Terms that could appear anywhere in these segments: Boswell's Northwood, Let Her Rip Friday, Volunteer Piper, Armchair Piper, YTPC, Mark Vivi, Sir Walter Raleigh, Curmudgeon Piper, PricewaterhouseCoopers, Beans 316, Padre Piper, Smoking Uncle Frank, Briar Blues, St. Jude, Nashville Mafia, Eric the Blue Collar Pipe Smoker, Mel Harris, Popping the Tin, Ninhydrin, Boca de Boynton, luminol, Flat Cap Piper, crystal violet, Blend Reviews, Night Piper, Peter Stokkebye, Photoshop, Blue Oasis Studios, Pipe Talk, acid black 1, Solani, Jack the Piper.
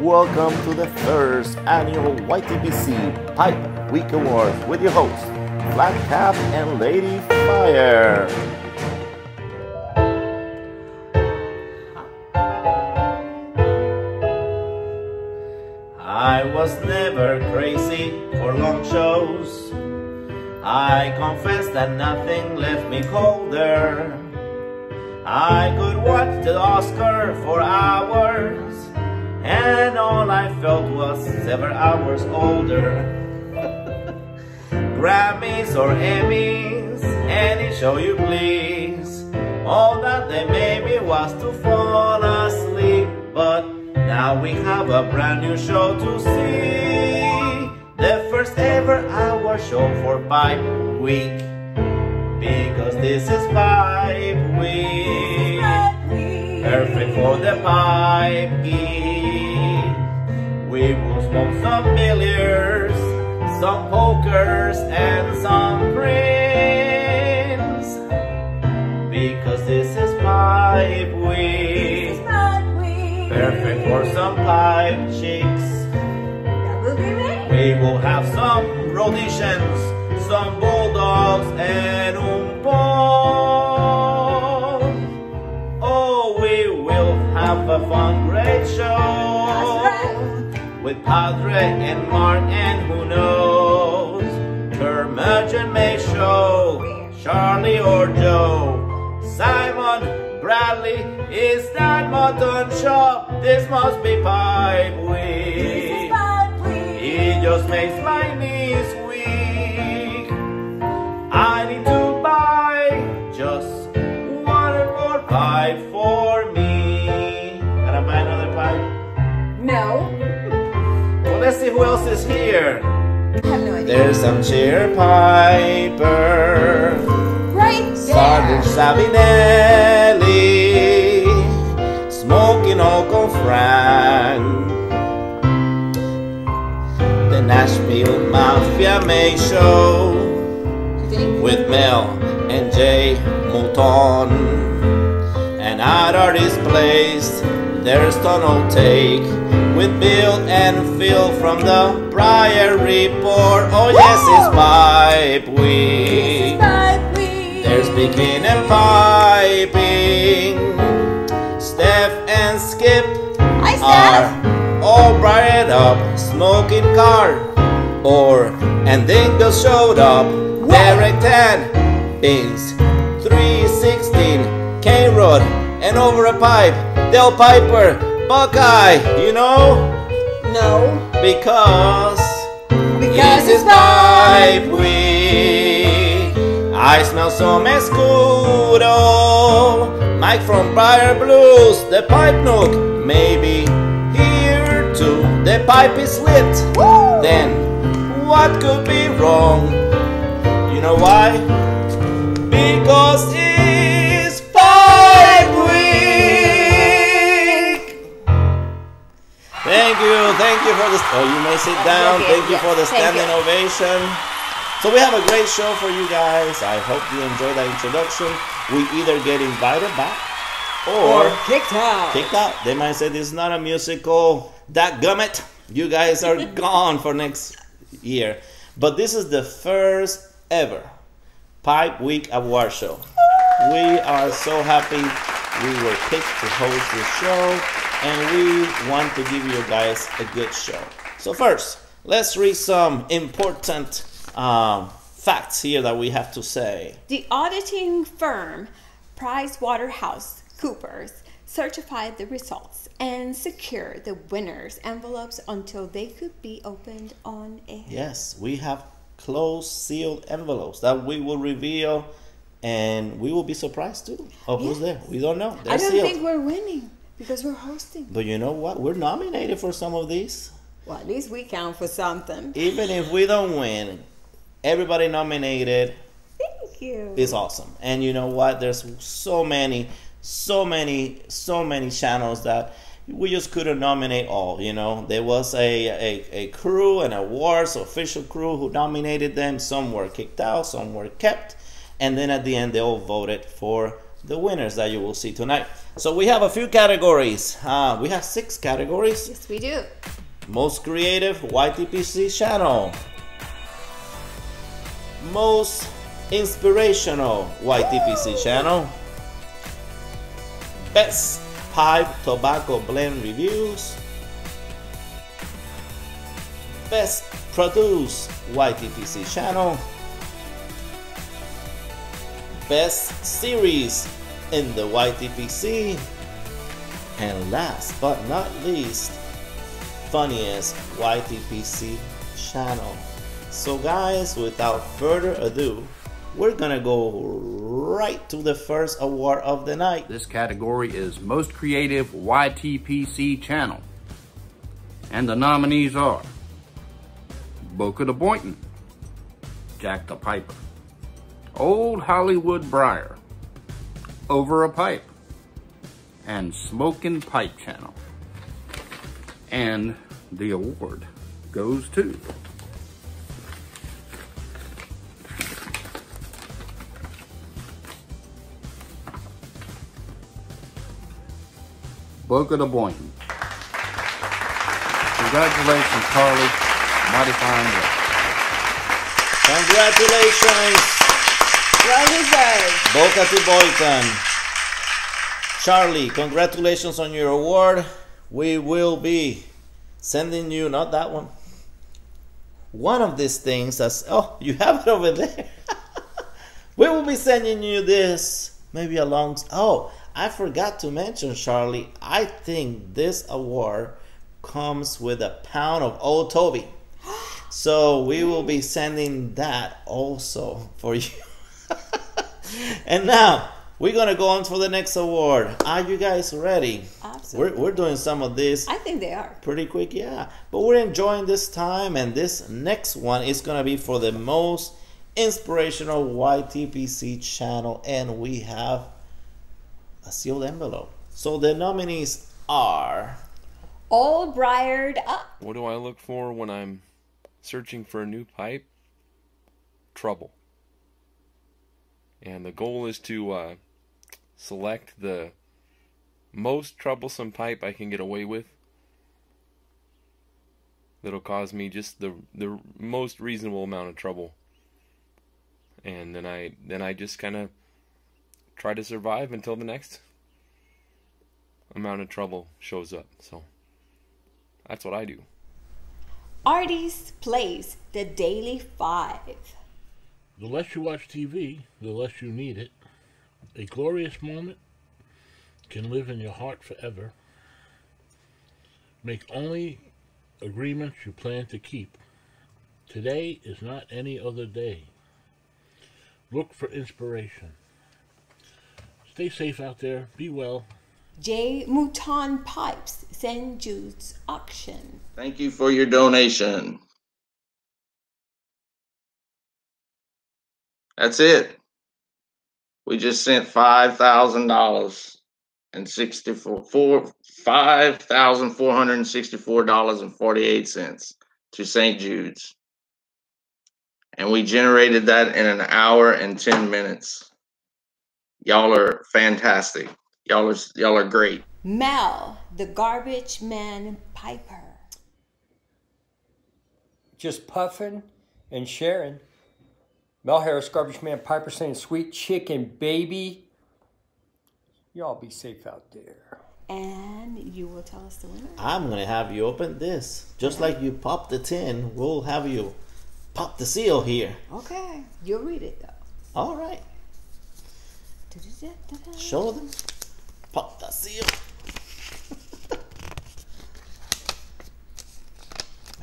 Welcome to the first annual YTPC Pipe Week Awards with your hosts, Flat Cap and Lady Fire. I was never crazy for long shows. I confess that nothing left me colder. I could watch the Oscar for hours, and all I felt was several hours older. Grammys or Emmys, any show you please, all that they made me was to fall asleep. But now we have a brand new show to see, the first ever hour show for Pipe Week, because this is Pipe Week, perfect for the pipe geek. We will smoke some billiards, some pokers, and some creams, because this is Pipe Week, perfect for some pipe chicks. We will have some Rhodesians, some Bulldogs, and Umpo. Oh, we will have a fun, great show with Padre and Mark, and who knows, Kermit and May Show, Charlie or Joe, Simon, Bradley. Is that mutton shop? This must be Pipe Week. It just makes my knees weak. I need to buy just one more pipe for me. Can I buy another pipe? No. Well, let's see who else is here. I have no idea. There's some Cheer Piper. Right there. Sergeant Savinelli. Smoking Uncle Frank, the Nashville Mafia May Show with Mel and Jay Mouton, and at our place there's Tunnel Take with Bill and Phil from the Briar Report. Oh yes, it's Pipe Week. There's Picking and Piping. Steph and Skip are all brighted up, smoking car, or and Dingle showed up. Eric 10, Beans 316, K Road, and over a pipe, Del Piper, Buckeye. You know? No. Because it's Pipe Week. I smell some escudo. Mike from Briar Blues, the Pipe Nook, maybe here too. The pipe is lit. Woo! Then what could be wrong? You know why? Because it's Pipe Week! Thank you for this. Oh, you may sit down. Thank you for the standing ovation. So we have a great show for you guys. I hope you enjoy that introduction. We either get invited back or kicked out. Kicked out. They might say this is not a musical. Dadgummit, you guys are gone for next year. But this is the first ever Pipe Week Award Show. We are so happy we were picked to host this show, and we want to give you guys a good show. So first, let's read some important facts here that we have to say. The auditing firm PricewaterhouseCoopers certified the results and secured the winners' envelopes until they could be opened on air. Yes, we have closed sealed envelopes that we will reveal, and we will be surprised too of who's there. We don't know. They're I don't think we're winning because we're hosting. But you know what? We're nominated for some of these. Well, at least we count for something. Even if we don't win, everybody nominated. Thank you. It's awesome. And you know what? There's so many channels that we just couldn't nominate all, you know. There was a crew, an awards official crew who nominated them. Some were kicked out, some were kept. And then at the end, they all voted for the winners that you will see tonight. So we have a few categories. We have 6 categories. Yes, we do. Most creative YTPC channel. Most inspirational YTPC channel. Best pipe tobacco blend reviews. Best produced YTPC channel. Best series in the YTPC. And last but not least, funniest YTPC channel. So guys, without further ado, we're gonna go right to the first award of the night. This category is Most Creative YTPC Channel. And the nominees are Boca de Boynton, Jack the Piper, Old Hollywood Briar, Over a Pipe, and Smoking Pipe Channel. And the award goes to Boca de Boynton. Congratulations, Carly. Mighty fine work. Congratulations. Well deserved. Boca de Boynton. Charlie, congratulations on your award. We will be sending you, not that one, one of these things. That's, oh, you have it over there. We will be sending you this, maybe along, oh, I forgot to mention, Charlie, I think this award comes with a pound of Old Toby. So we will be sending that also for you. And now, we're going to go on for the next award. Are you guys ready? Absolutely. We're doing some of this. I think they are. Pretty quick, yeah. But we're enjoying this time, and this next one is going to be for the most inspirational YTPC channel, and we have a sealed envelope. So the nominees are All Briared Up. What do I look for when I'm searching for a new pipe? Trouble. And the goal is to select the most troublesome pipe I can get away with. That'll cause me just the most reasonable amount of trouble. And then I just kind of try to survive until the next amount of trouble shows up. So that's what I do. Artie's plays the Daily Five. The less you watch TV, the less you need it. A glorious moment can live in your heart forever. Make only agreements you plan to keep. Today is not any other day. Look for inspiration. Stay safe out there. Be well. J. Mouton Pipes, St. Jude's Auction. Thank you for your donation. That's it. We just sent $5,000 and $5,464.48 to St. Jude's. And we generated that in an hour and 10 minutes. Y'all are fantastic. Y'all are great. Mel, the Garbage Man Piper. Just puffing and sharing. Mel Harris, Garbage Man Piper, saying sweet chicken, baby. Y'all be safe out there. And you will tell us the winner. I'm going to have you open this. Just like you pop the tin, we'll have you pop the seal here. Okay. You'll read it, though. All right. Show them. Pop the seal.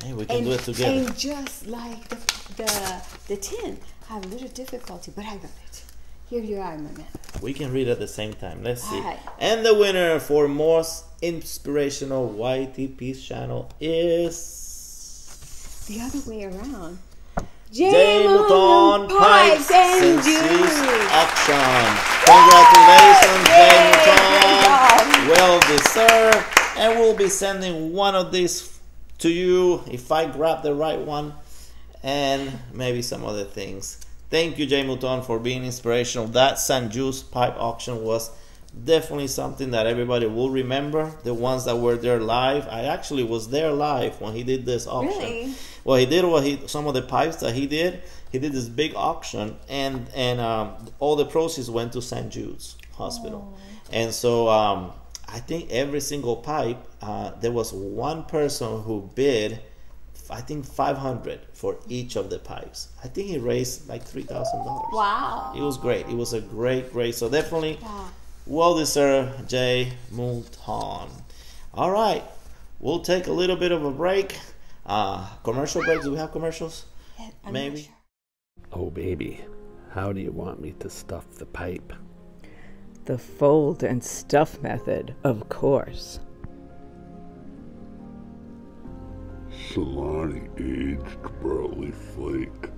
Man, we can do it together. And just like the tin, I have a little difficulty, but I got it. Here you are, my man. We can read at the same time. Let's see. Right. And the winner for most inspirational YTP channel is the other way around. J. Mouton Pipes and Juice Auction. Congratulations, J. Mouton. Well deserved. And we'll be sending one of these to you if I grab the right one, and maybe some other things. Thank you, Jay Mouton, for being inspirational. That St. Jude's pipe auction was definitely something that everybody will remember. The ones that were there live. I actually was there live when he did this auction. Really? Well, he did some of the pipes that he did. He did this big auction, and all the proceeds went to St. Jude's Hospital. Oh. And so I think every single pipe, there was one person who bid, I think, 500 for each of the pipes. I think he raised like $3,000. Wow. It was great. It was a great race. So definitely, wow, well deserved, Jay Mouton. All right. We'll take a little bit of a break. Commercial break. Do we have commercials? Yeah, maybe. Sure. Oh, baby. How do you want me to stuff the pipe? The fold and stuff method, of course. Solani aged barley flake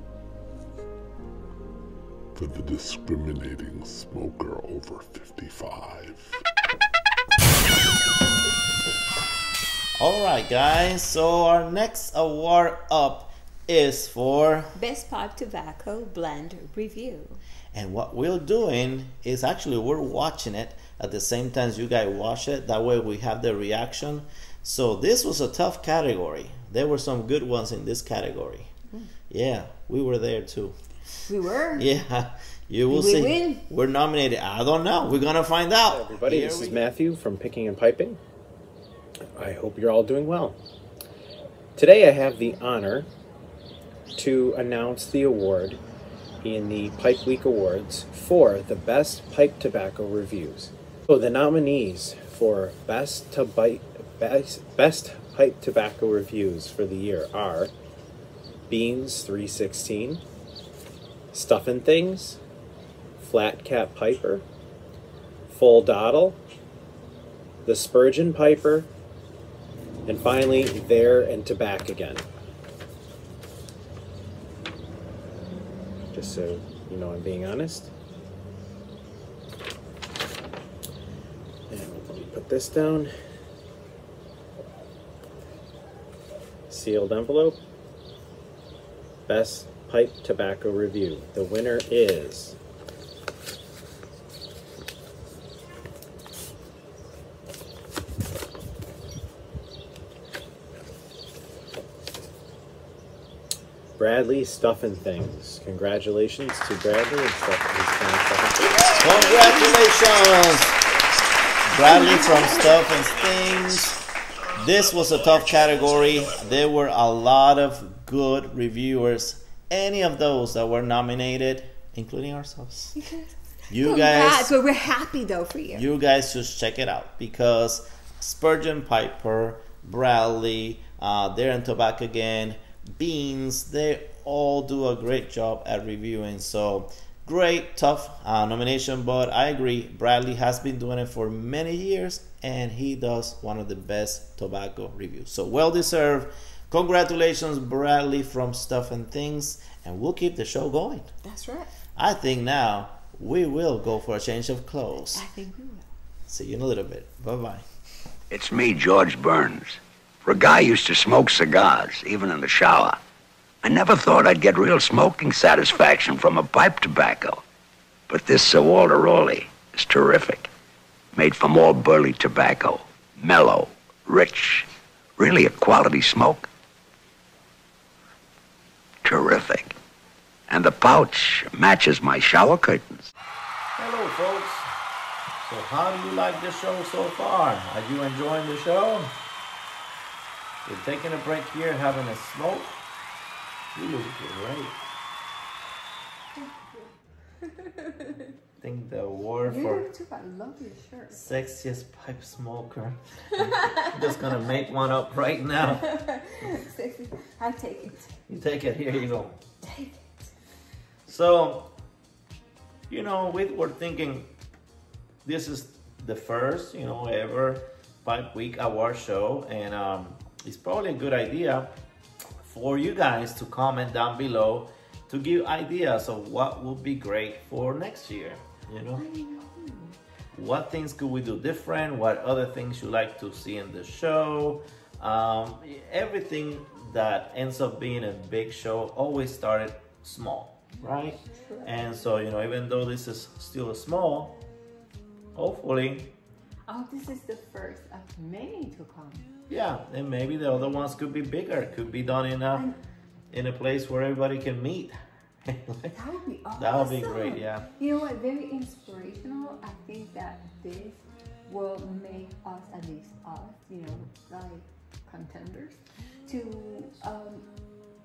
for the discriminating smoker over 55. Alright guys, so our next award up is for Best Pipe Tobacco Blend Review. And what we're doing is actually we're watching it at the same time as you guys watch it. That way we have the reaction. So this was a tough category. There were some good ones in this category. Mm. Yeah, we were there too. We were? Yeah, you will see. Win? We're nominated. I don't know. We're going to find out. Hello everybody, this is Matthew from Picking and Piping. I hope you're all doing well. Today I have the honor to announce the award in the Pipe Week Awards for the Best Pipe Tobacco Reviews. So the nominees for Best Pipe Tobacco Reviews for the year are Beans 316, Stuffin' Things, Flat Cap Piper, Full Dottle, The Spurgeon Piper, and finally There and Tobacco Again. Just so you know I'm being honest. And let me put this down. Sealed envelope. Best Pipe Tobacco Review. The winner is Bradley Stuffin' Things. Congratulations to Bradley and Stuffin' Things. Congratulations, Bradley from Stuffin' Things. This was a tough category. There were a lot of good reviewers. Any of those that were nominated, including ourselves. You guys. So we're happy though for you. You guys just check it out because Spurgeon Piper, Bradley, Darren Tobacco Again, Beans, they all do a great job at reviewing. So great, tough nomination, but I agree. Bradley has been doing it for many years, and he does one of the best tobacco reviews. So well deserved. Congratulations, Bradley from Stuffin' Things, and we'll keep the show going. That's right. I think now we will go for a change of clothes. I think we will. See you in a little bit. Bye-bye. It's me, George Burns. For a guy who used to smoke cigars, even in the shower, I never thought I'd get real smoking satisfaction from a pipe tobacco. But this Sir Walter Raleigh is terrific. Made from all burley tobacco. Mellow, rich, really a quality smoke. Terrific. And the pouch matches my shower curtains. Hello, folks. So how do you like the show so far? Are you enjoying the show? We're taking a break here, having a smoke. You look great. I think the award for sexiest pipe smoker. I'm just gonna make one up right now. Sexy. I take it. You take it. Here you go. Take it. So, you know, we were thinking this is the first, you know, ever Pipe Week award show, and it's probably a good idea for you guys to comment down below to give ideas of what would be great for next year. You know, what things could we do different? What other things you like to see in the show? Everything that ends up being a big show always started small. right? Sure. And so, you know, even though this is still small, hopefully. Oh, this is the first of many to come. Yeah, and maybe the other ones could be bigger, could be done in a place where everybody can meet. That would be awesome. That would be great, yeah. You know what, very inspirational. I think that this will make us, at least us, you know, like contenders, to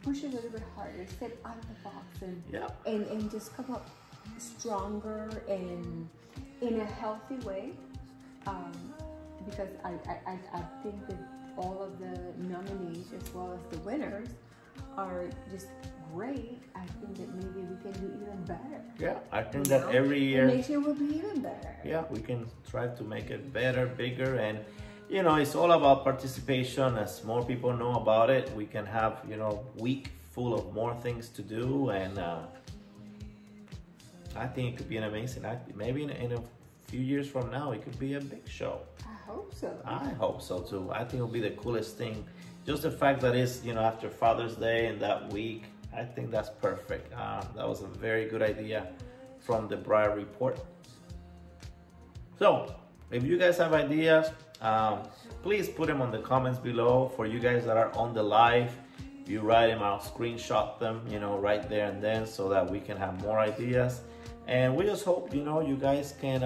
push a little bit harder, step out of the box, and, yeah, and just come up stronger and in a healthy way. Because I think that all of the nominees as well as the winners are just great. I think that maybe we can do even better. Yeah, I think that every year, next year will be even better. Yeah, we can try to make it better, bigger, and you know, it's all about participation. As more people know about it, we can have, you know, a week full of more things to do, and I think it could be an amazing act. Maybe in a few years from now, it could be a big show. I hope so. I hope so too. I think it'll be the coolest thing. Just the fact that it's, you know, after Father's Day and that week, I think that's perfect. That was a very good idea from the Briar Report. So, if you guys have ideas, please put them on the comments below. For you guys that are on the live, if you write them, I'll screenshot them, you know, right there and then, so that we can have more ideas. And we just hope, you know, you guys can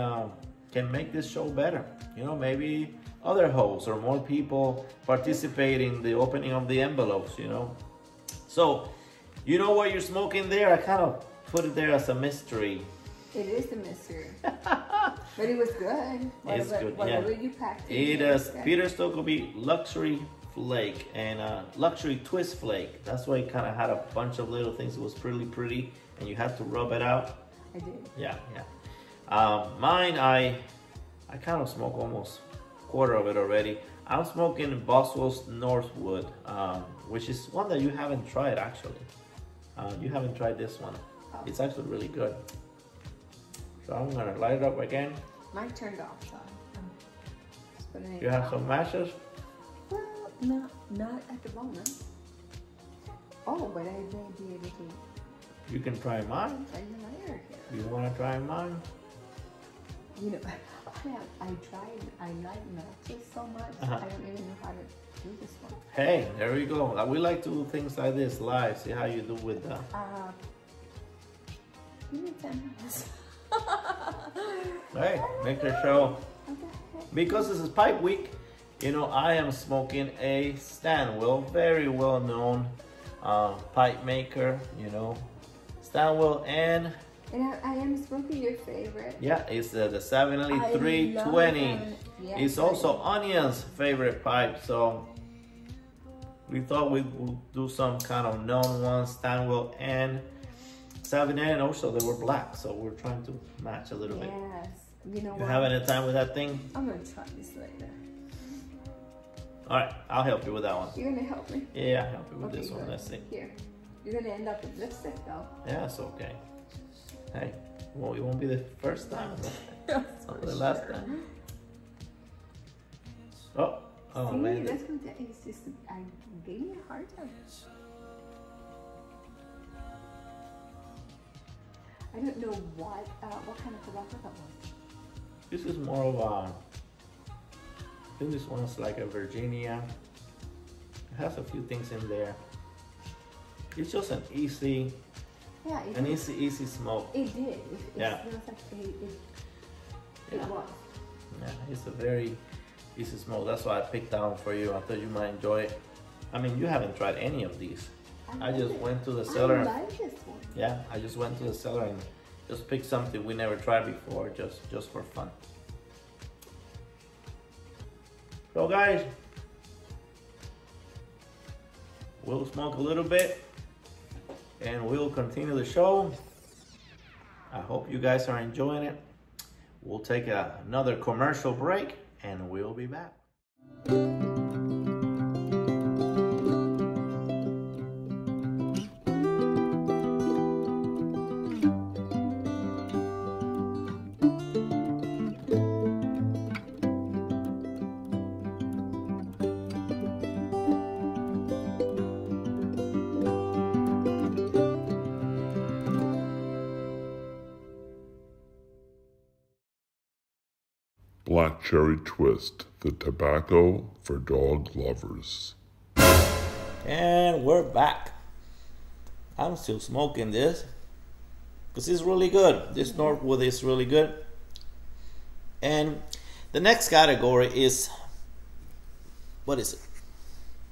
make this show better. You know, maybe other hosts or more people participate in the opening of the envelopes, you know. So, you know what you're smoking there? I kind of put it there as a mystery. It is a mystery. But it was good. It's good, yeah. Whatever you packed in. It is Peter Stokkebye Luxury Flake and Luxury Twist Flake. That's why it kind of had a bunch of little things. It was pretty pretty, and you had to rub it out. I did. Yeah, yeah. Mine, I kind of smoke almost a quarter of it already. I'm smoking Boswell's Northwood, which is one that you haven't tried, actually. You haven't tried this one. Oh. It's actually really good. So I'm gonna light it up again. Mine turned off, so I'm you have some matches? Well, not at the moment. Oh, but I may be able to. You can try mine. You want to try mine? You know, I tried, I like matches so much, I don't even know how to do this one. Hey, there we go. We like to do things like this live, see how you do with that. Give me 10 minutes. Hey, make the show. Because this is Pipe Week, you know, I am smoking a Stanwell, very well known pipe maker, you know. Stanwell and I am smoking your favorite. Yeah, it's the Savinelli 320. Yeah, it's also Onion's favorite pipe, so we thought we would do some kind of known ones, Stanwell and Savinelli, and also they were black, so we're trying to match a little bit. Yes, you know what? You having a time with that thing? I'm gonna try this later. All right, I'll help you with that one. You're gonna help me? Yeah, I'll help you with this one. Let's see. Here. You're gonna end up with lipstick though. Yeah, it's okay. Hey, well, it won't be the first time. That's not the last time. Oh, oh man. That's what that is. Just, I gave me a hard time. I don't know what kind of tobacco that was. This is more of a. I think this one's like a Virginia. It has a few things in there. It's just an easy, yeah, easy smoke. It did. It smells like it was. Yeah, it's a very easy smoke. That's why I picked that one for you. I thought you might enjoy it. I mean, you haven't tried any of these. I just went to the cellar. I like this one. Yeah, I just went to the cellar and just picked something we never tried before, just for fun. So guys, we'll smoke a little bit and we'll continue the show. I hope you guys are enjoying it. We'll take another commercial break and we'll be back. Black Cherry Twist, the tobacco for dog lovers. And we're back. I'm still smoking this because it's really good. This Northwood is really good. And the next category is, what is it?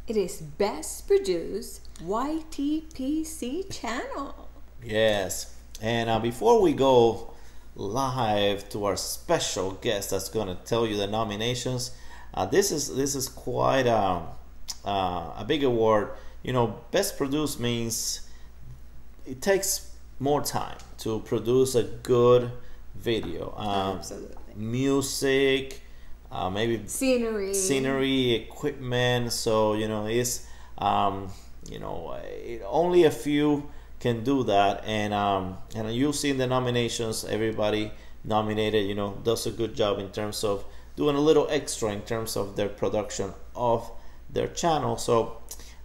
It is Best Produced YTPC Channel. Yes. And before we go live to our special guest that's going to tell you the nominations, this is quite a big award. You know, Best Produced means it takes more time to produce a good video. Absolutely. Music, maybe scenery, equipment. So, you know, it's you know, only a few can do that. And and you've seen the nominations. Everybody nominated, you know, does a good job in terms of doing a little extra in terms of their production of their channel. So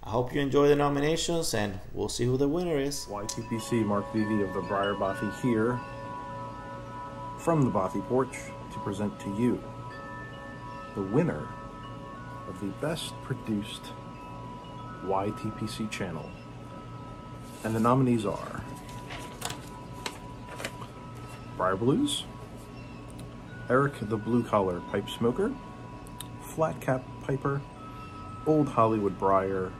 I hope you enjoy the nominations, and we'll see who the winner is. YTPC Mark Vivi of the Briar Bothy here from the Bothy Porch to present to you the winner of the Best Produced YTPC Channel. And the nominees are Briar Blues, Eric the Blue Collar Pipe Smoker, Flat Cap Piper, Old Hollywood Briar,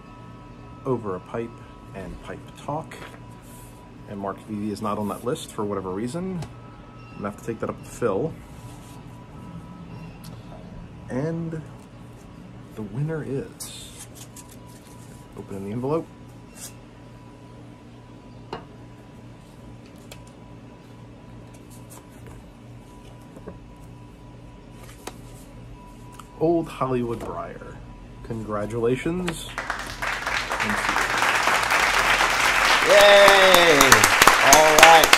Over a Pipe, and Pipe Talk. And Mark Vivi is not on that list for whatever reason. I'm gonna have to take that up with Phil. And the winner is, opening the envelope. Old Hollywood Briar. Congratulations. Yay! All right.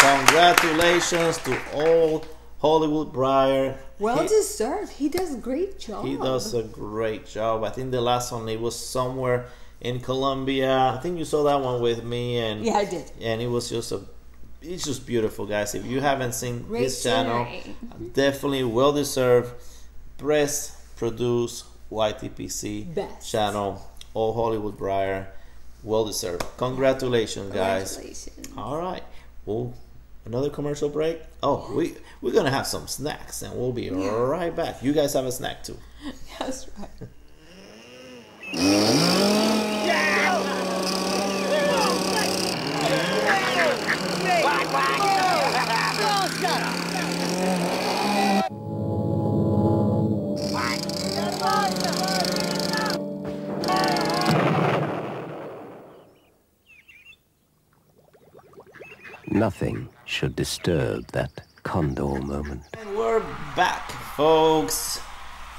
Congratulations to Old Hollywood Briar. Well deserved. He does a great job. He does a great job. I think the last one, it was somewhere in Colombia. I think you saw that one with me. And yeah, I did. And it was just a, it's just beautiful, guys. If you haven't seen great this channel, definitely well deserved. Best Produced YTPC Best Channel, Old Hollywood Briar, well deserved. Congratulations, guys. Congratulations. All right. Well, another commercial break. Oh, yeah. we're going to have some snacks, and we'll be right back. You guys have a snack, too. That's right. Nothing should disturb that condor moment. And we're back, folks.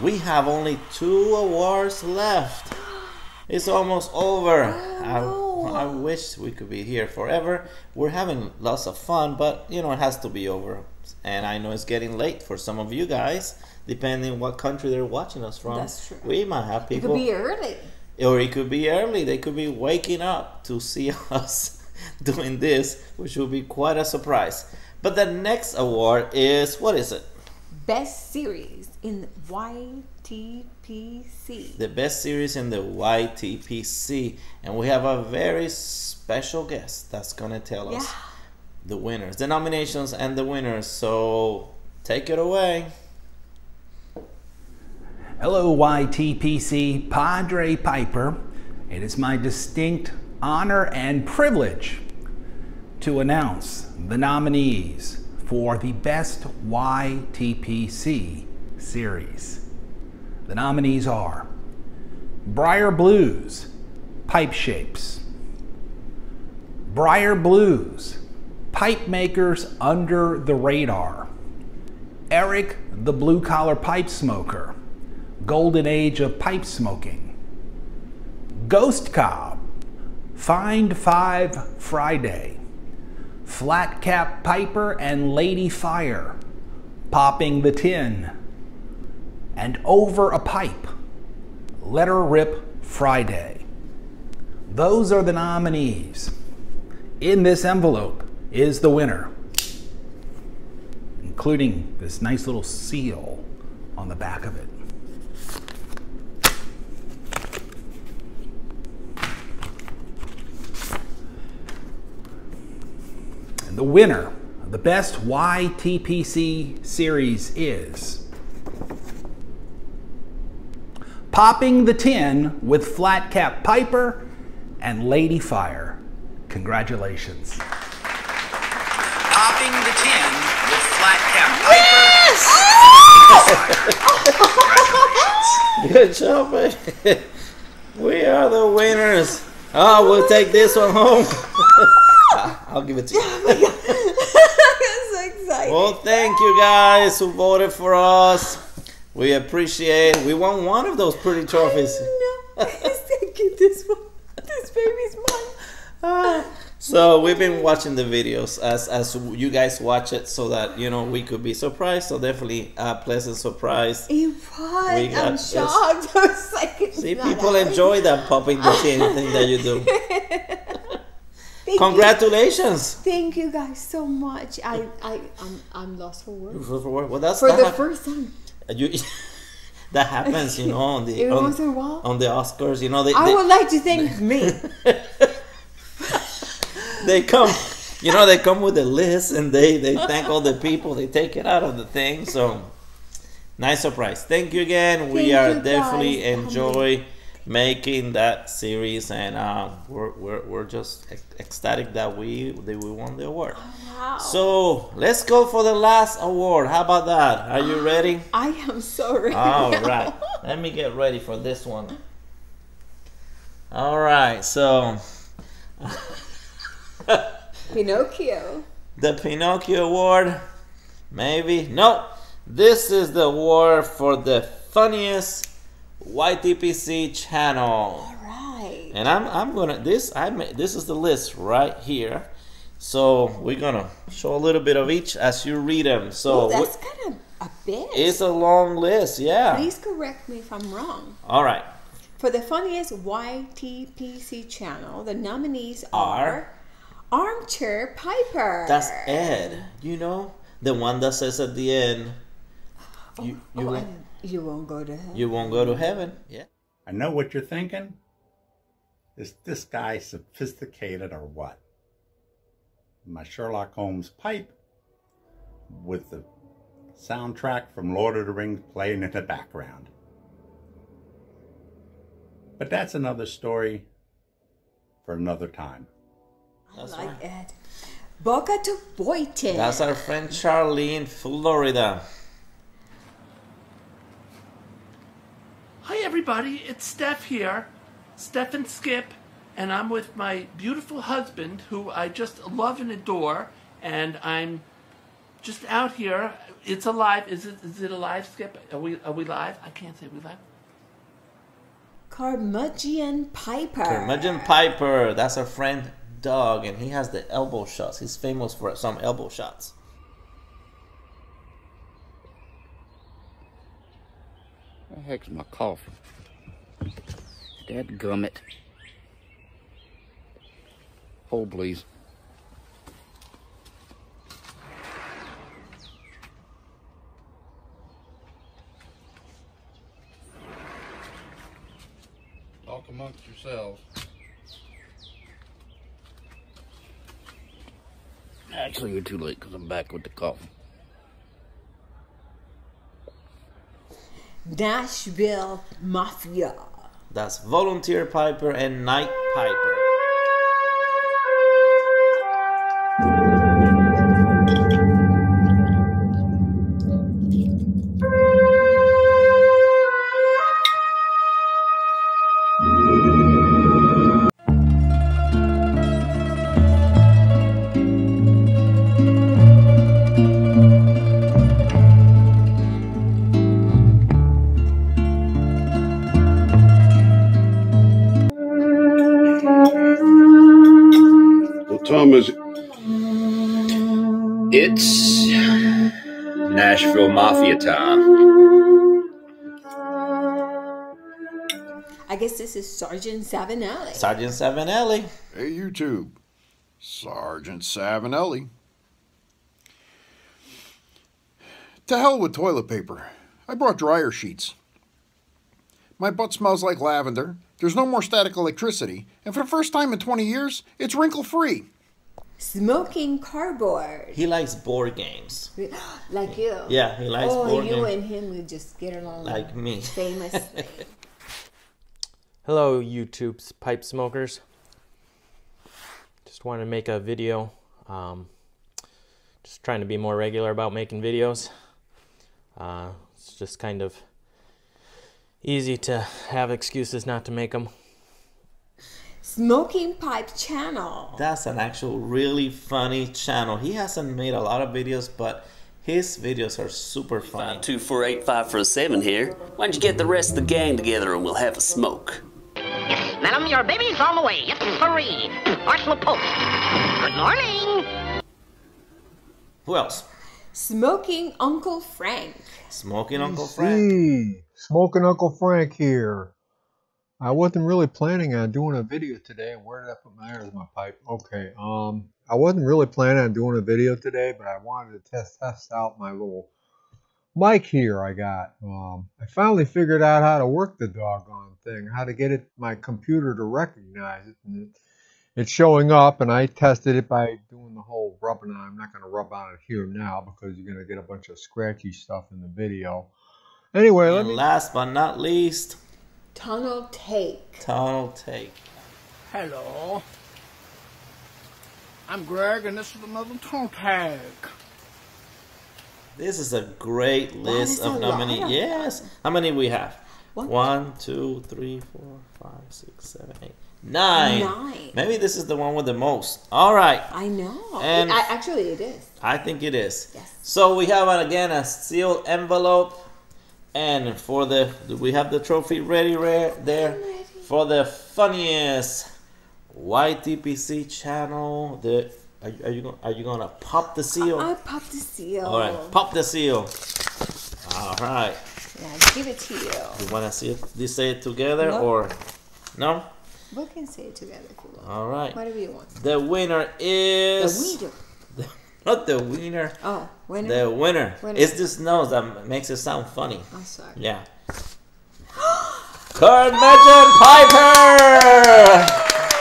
We have only 2 awards left. It's almost over. I wish we could be here forever. We're having lots of fun, but you know, it has to be over. And I know it's getting late for some of you guys, depending what country they're watching us from. That's true. We might have people. It could be early. Or it could be early. They could be waking up to see us doing this, which will be quite a surprise. But the next award is, what is it? Best Series in YTPC. The Best Series in the YTPC. And we have a very special guest that's going to tell us the winners, the nominations, and the winners. So take it away. Hello, YTPC. Padre Piper. It is my distinct honor and privilege to announce the nominees for the Best YTPC Series. The nominees are Briar Blues Pipe Shapes, Briar Blues Pipe Makers Under the Radar, Eric the Blue Collar Pipe Smoker, Golden Age of Pipe Smoking, Ghost Cob Find 5 Friday, Flat Cap Piper and Lady Fire, Popping the Tin, and Over a Pipe, Let Her Rip Friday. Those are the nominees. In this envelope is the winner, including this nice little seal on the back of it. And the winner of the best YTPC series is Popping the Tin with Flat Cap Piper and Lady Fire. Congratulations. Popping the Tin with Flat Cap Piper. Yes! Oh! Good job, man. We are the winners. Oh, we'll take this one home. I'll give it to you. Oh my God. That's so exciting. Well, thank you guys who voted for us. We appreciate it. We won one of those pretty trophies. No, he's taking this one. This baby's mine. So we've been watching the videos as you guys watch it, so that you know we could be surprised. So definitely a pleasant surprise. It was. We got, I'm shocked. I was like, it's see, people enjoy that popping the tin thing that you do. Congratulations! You. Thank you guys so much. I'm lost for words. Lost for words. Well, that's for the first time. You. That happens, you know, on the on the Oscars. You know, I would like to thank me. They come, you know, they come with a list and they thank all the people. They take it out of the thing. So, nice surprise. Thank you again. We definitely enjoy making that series, and we're just ecstatic that we won the award. Oh, wow. So let's go for the last award. How about that? Are you ready? I am so ready. All right. Let me get ready for this one. All right. So. Pinocchio. The Pinocchio Award. Maybe. No. This is the award for the funniest YTPC channel. All right. And I'm gonna this is the list right here. So we're gonna show a little bit of each as you read them. So well, that's kind of a bit. It's a long list, yeah. Please correct me if I'm wrong. All right. For the funniest YTPC channel, the nominees are Armchair Piper. That's Ed. You know, the one that says at the end, you won't go to heaven. You won't go to heaven. Yeah. I know what you're thinking. Is this guy sophisticated or what? My Sherlock Holmes pipe with the soundtrack from Lord of the Rings playing in the background. But that's another story for another time. That's I like right. It. Boca de Boynton. That's our friend Charlie in Florida. Hi everybody, it's Steph here. Steph and Skip, and I'm with my beautiful husband who I just love and adore, and I'm just out here. It's alive. Is it alive, Skip? Are we live? I can't say we live. Curmudgeon Piper. Curmudgeon Piper. That's our friend Doug, and he has the elbow shots. He's famous for some elbow shots. Where the heck's my coffee? Dadgummit. Hold, please. Talk amongst yourselves. Actually, you're too late because I'm back with the coffee. Nashville Mafia. That's Volunteer Piper and Night Piper. It's Nashville Mafia time. I guess this is Sergeant Savinelli. Sergeant Savinelli. Hey, YouTube. Sergeant Savinelli. To hell with toilet paper. I brought dryer sheets. My butt smells like lavender, there's no more static electricity, and for the first time in 20 years, it's wrinkle-free. Smoking cardboard. He likes board games. Like you. Yeah, he likes board games. Oh, you and him would just get along. Like me. Famously. Hello, YouTube's pipe smokers. Just wanted to make a video. Just trying to be more regular about making videos. It's just kind of easy to have excuses not to make them. Smoking Pipe Channel. That's an actual really funny channel. He hasn't made a lot of videos, but his videos are super funny. 5248547 here. Why don't you get the rest of the gang together and we'll have a smoke? Yes, madam, your baby's on the way. Yes, sirree. Watch the post. Good morning. Who else? Smoking Uncle Frank. Smoking Uncle Frank. See, Smoking Uncle Frank here. I wasn't really planning on doing a video today. Where did I put my ears in my pipe? Okay, I wasn't really planning on doing a video today, but I wanted to test out my little mic here I got. I finally figured out how to work the doggone thing, how to get it my computer to recognize it. And it's showing up, and I tested it by doing the whole rubbing on. I'm not going to rub on it here now because you're going to get a bunch of scratchy stuff in the video. Anyway, and last but not least... Tunnel Take. Tunnel Take. Hello. I'm Greg, and this is another Tunnel Take. This is a great list of how many. Yes. How many we have? What? 1, 2, 3, 4, 5, 6, 7, 8, 9. 9. Maybe this is the one with the most. All right. I know. And actually, it is. I think it is. Yes. So we have, again, a sealed envelope. And for the, we have the trophy ready there for the funniest YTPC channel. The are you gonna pop the seal? I pop the seal. All right, pop the seal. All right. Yeah, give it to you. You wanna see it? You say it together or no? We can say it together. Cool. All right. Whatever you want. The winner is. The winner. Not the winner. Oh, winner. The winner. It's this nose that makes it sound funny. I'm sorry. Yeah. Curmudgeon Piper!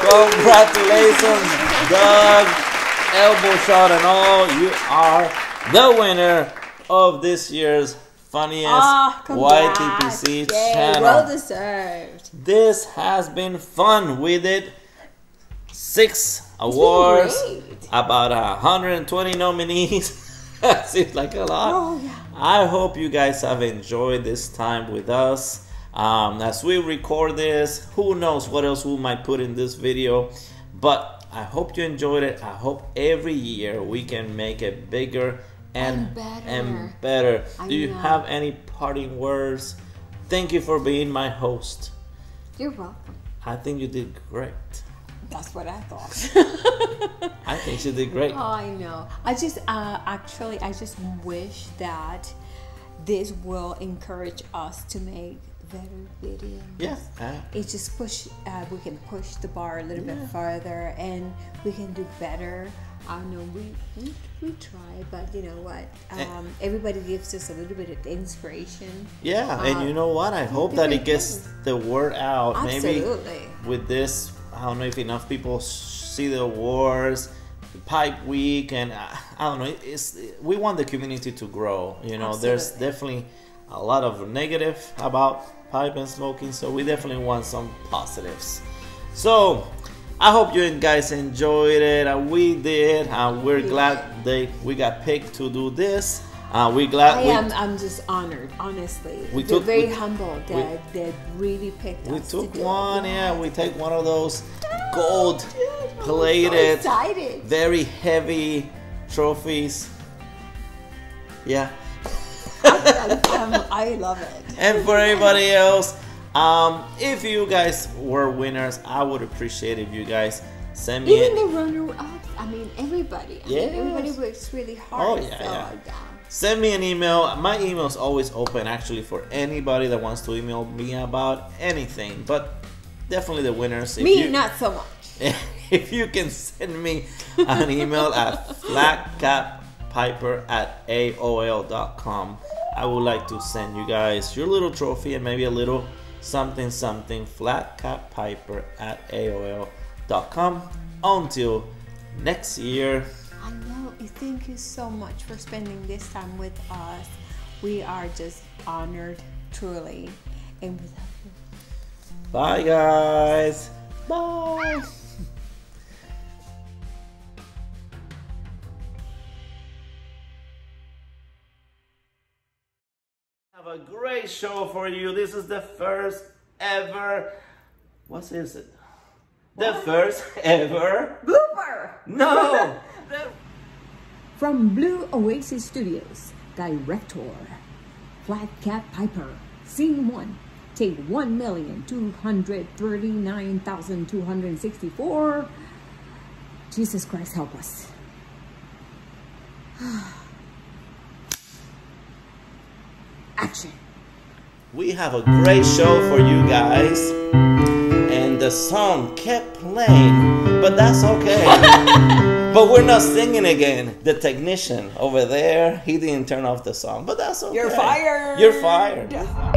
Congratulations, Doug, Elbow Shot, and all. You are the winner of this year's funniest YTPC channel. Well deserved. This has been fun. We did 6 awards, about 120 nominees. That seems like a lot. Oh, yeah. I hope you guys have enjoyed this time with us. As we record this, who knows what else we might put in this video, but I hope you enjoyed it. I hope every year we can make it bigger and better. Do you have any parting words? Thank you for being my host. You're welcome. I think you did great. That's what I thought. I think she did great. Oh, I know. I just, actually, I just wish that this will encourage us to make better videos. Yeah. It just push, we can push the bar a little bit further and we can do better. I know we try, but you know what? Everybody gives us a little bit of inspiration. Yeah, and you know what? I hope that it gets the word out. Absolutely. Maybe with this, I don't know if enough people see the awards, Pipe Week, and I don't know. We want the community to grow. You know, absolutely. There's definitely a lot of negative about pipe and smoking, so we definitely want some positives. So I hope you guys enjoyed it. We did. We're glad we got picked to do this. We're glad. I'm just honored, honestly. We're very humbled that they really picked us. We took one, yeah. We take one of those gold-plated, very heavy trophies. Yeah. I love it. And for everybody else, if you guys were winners, I would appreciate if you guys send me. Even the runner-up. I mean, everybody. Yes. I mean, everybody works really hard. Oh yeah, yeah. Send me an email. My email is always open, actually, for anybody that wants to email me about anything. But definitely the winners. Not so much. If you can send me an email at flatcappiper@aol.com. I would like to send you guys your little trophy and maybe a little something something. flatcappiper@aol.com. Until next year. I know. Thank you so much for spending this time with us. We are just honored, truly, and we love you. Bye, guys. Bye. Have a great show for you. This is the first ever. What is it? The first ever blooper. No. From Blue Oasis Studios, director, Flat Cap Piper, Scene 1, Take 1,239,264. Jesus Christ, help us. Action. We have a great show for you guys. And the song kept playing, but that's okay. But we're not singing again. The technician over there, he didn't turn off the song, but that's okay. You're fired. You're fired.